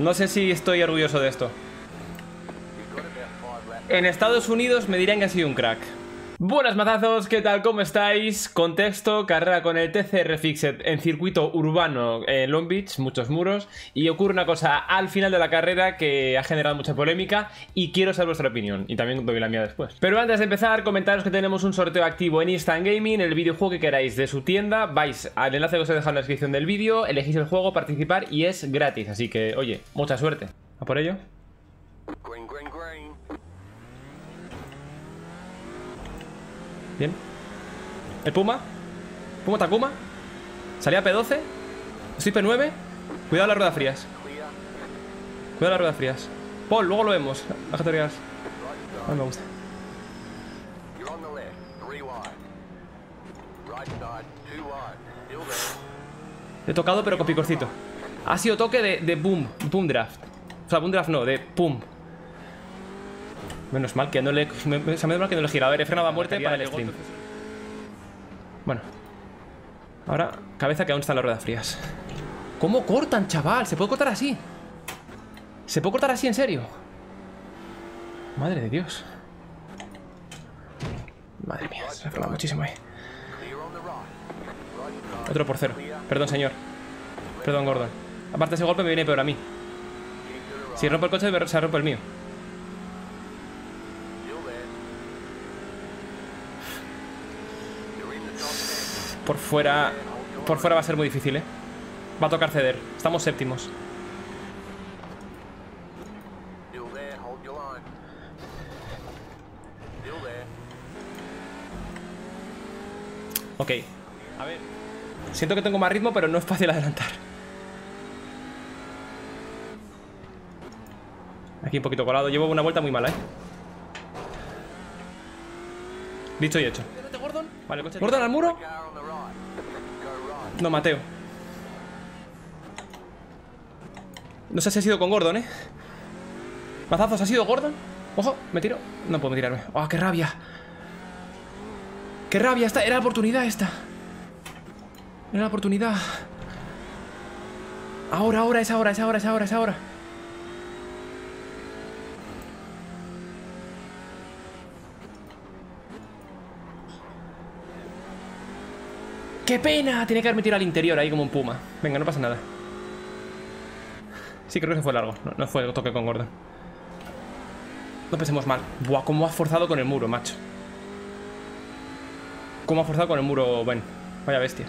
No sé si estoy orgulloso de esto. En Estados Unidos me dirán que ha sido un crack. Buenas mazazos, ¿qué tal? ¿Cómo estáis? Contexto, carrera con el TCR Fixed en circuito urbano en Long Beach, muchos muros, y ocurre una cosa al final de la carrera que ha generado mucha polémica y quiero saber vuestra opinión, y también doy la mía después. Pero antes de empezar, comentaros que tenemos un sorteo activo en Instant Gaming, el videojuego que queráis de su tienda, vais al enlace que os he dejado en la descripción del vídeo, elegís el juego, participar y es gratis, así que, oye, mucha suerte. ¿A por ello? Bien. El Puma. Puma Takuma. Salía P12. Estoy P9. Cuidado las ruedas frías. Cuidado las ruedas frías. Paul, luego lo vemos. Ah, me gusta. He tocado pero con picorcito. Ha sido toque de boom. Boom draft. O sea, boom draft no, de pum. Menos mal que no le... Menos mal que no le gira. A ver, he frenado a muerte para el stream. Bueno. Ahora, cabeza que aún están las ruedas frías. ¿Cómo cortan, chaval? ¿Se puede cortar así? ¿Se puede cortar así, en serio? Madre de Dios. Madre mía, se ha frenado muchísimo ahí. Otro por cero. Perdón, señor. Perdón, Gordon. Aparte ese golpe me viene peor a mí. Si rompo el coche, se rompe el mío. Por fuera va a ser muy difícil, ¿eh? Va a tocar ceder. Estamos séptimos. Ok. A ver. Siento que tengo más ritmo, pero no es fácil adelantar. Aquí un poquito colado. Llevo una vuelta muy mala, ¿eh? Dicho y hecho. Vale, ¿Gordon al muro? No, Mateo. No sé si ha sido con Gordon, ¿eh? Mazazos, ¿ha sido Gordon? Ojo, me tiro. No puedo tirarme. ¡Ah, qué rabia! ¡Qué rabia! Esta era la oportunidad esta. Era la oportunidad. Ahora, ahora, es ahora, es ahora, es ahora, es ahora. ¡Qué pena! Tiene que haberme tirado al interior ahí como un puma. Venga, no pasa nada. Sí, creo que fue largo. No fue el toque con Gordon. No pensemos mal. Buah, cómo has forzado con el muro, macho. Cómo has forzado con el muro, Ben. Vaya bestia.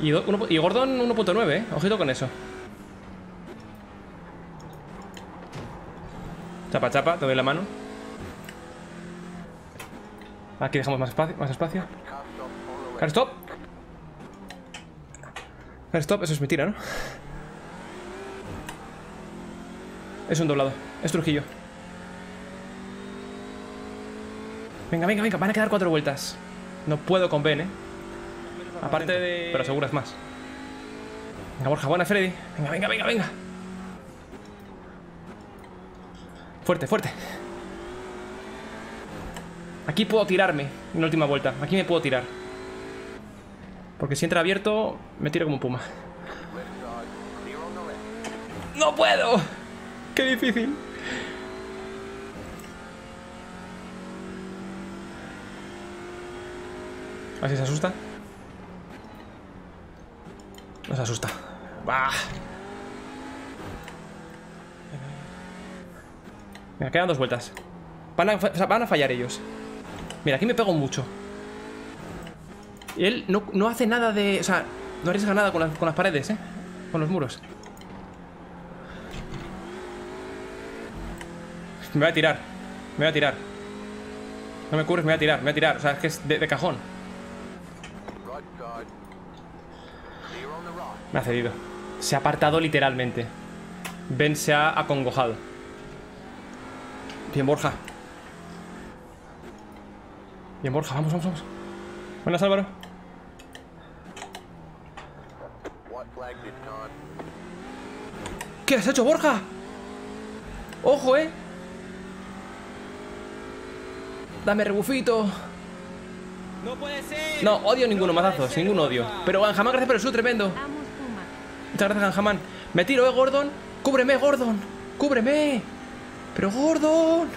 Y Gordon 1.9, ¿eh? Ojito con eso. Chapa, chapa. Te doy la mano. Aquí dejamos más espacio. Más espacio. Car stop. Car stop, eso es mentira, ¿no? Es un doblado, es Trujillo. Venga, venga, venga, van a quedar 4 vueltas. No puedo con Ben, ¿eh? Aparte de... Pero aseguras más. Venga, Borja, buena, Freddy. Venga, venga, venga, venga. Fuerte, fuerte. Aquí puedo tirarme en la última vuelta. Aquí me puedo tirar. Porque si entra abierto, me tiro como un puma. ¡No puedo! ¡Qué difícil! A ver si se asusta. No se asusta. ¡Bah! Mira, quedan 2 vueltas. Van a fallar ellos. Mira, aquí me pego mucho. Y él no hace nada de... O sea, no arriesga nada con las paredes, ¿eh? Con los muros. Me voy a tirar. Me voy a tirar. No me cubres, me voy a tirar, me voy a tirar. O sea, es que es de cajón. Me ha cedido. Se ha apartado literalmente. Ben se ha acongojado. Bien, Borja. Bien, Borja, vamos, vamos, vamos. Buenas, Álvaro. ¿Qué has hecho, Borja? ¡Ojo, eh! Dame rebufito. ¡No puede ser! No, odio ninguno, mazazos, ningún odio. Pero Ganjaman, gracias por el sub, tremendo. Muchas gracias, Ganjaman. Me tiro, Gordon. ¡Cúbreme, Gordon! ¡Cúbreme! ¡Pero Gordon!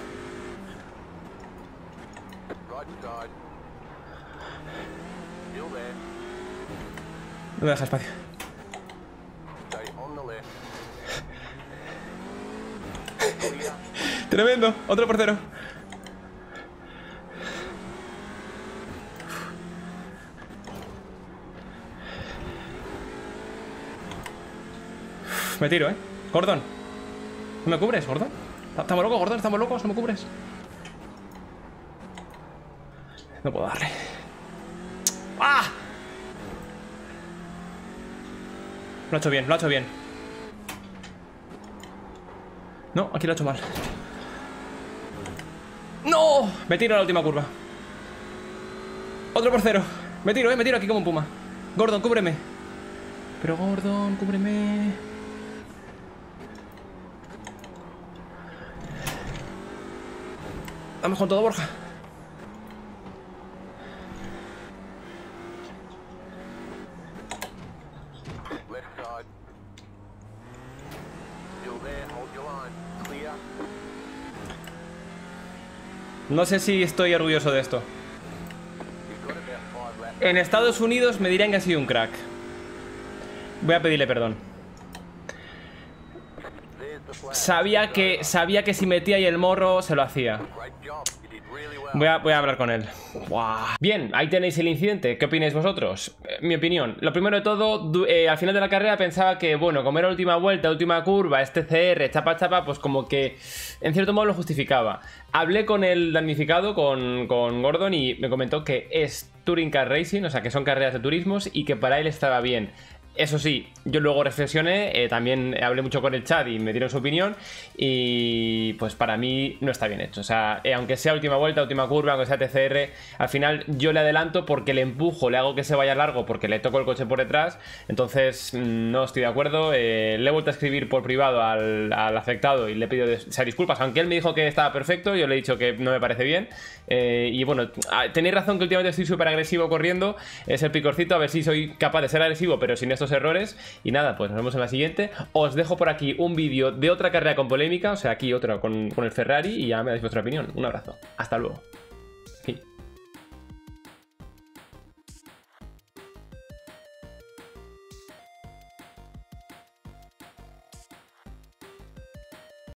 No me deja espacio. ¡Tremendo! ¡Otro portero! Me tiro, ¿eh? Gordon. ¿No me cubres, Gordon? Estamos locos, Gordon. Estamos locos. No me cubres. No puedo darle. ¡Ah! Lo ha hecho bien, lo ha hecho bien. No, aquí lo ha hecho mal. ¡No! Me tiro a la última curva. Otro por cero. Me tiro, ¿eh? Me tiro aquí como un puma. Gordon, cúbreme. Pero Gordon, cúbreme. Vamos con todo, Borja. No sé si estoy orgulloso de esto. En Estados Unidos me dirían que ha sido un crack. Voy a pedirle perdón. Sabía que si metía ahí el morro se lo hacía. Voy a hablar con él. Buah. Bien, ahí tenéis el incidente. ¿Qué opináis vosotros? Mi opinión. Lo primero de todo, al final de la carrera pensaba que, bueno, como era última vuelta, última curva, este CR, chapa, chapa, pues como que en cierto modo lo justificaba. Hablé con el damnificado, con Gordon, y me comentó que es Touring Car Racing, o sea, que son carreras de turismos y que para él estaba bien. Eso sí, yo luego reflexioné, también hablé mucho con el chat y me dieron su opinión y pues para mí no está bien hecho. O sea, aunque sea última vuelta, última curva, aunque sea TCR, al final yo le adelanto porque le empujo, le hago que se vaya largo porque le toco el coche por detrás. Entonces no estoy de acuerdo, le he vuelto a escribir por privado al afectado y le pido disculpas. Aunque él me dijo que estaba perfecto, yo le he dicho que no me parece bien. Y bueno, tenéis razón que últimamente estoy súper agresivo corriendo, es el picorcito, a ver si soy capaz de ser agresivo pero sin esto errores. Y nada, pues nos vemos en la siguiente. Os dejo por aquí un vídeo de otra carrera con polémica, o sea, aquí otro con el Ferrari, y ya me dais vuestra opinión. Un abrazo, hasta luego.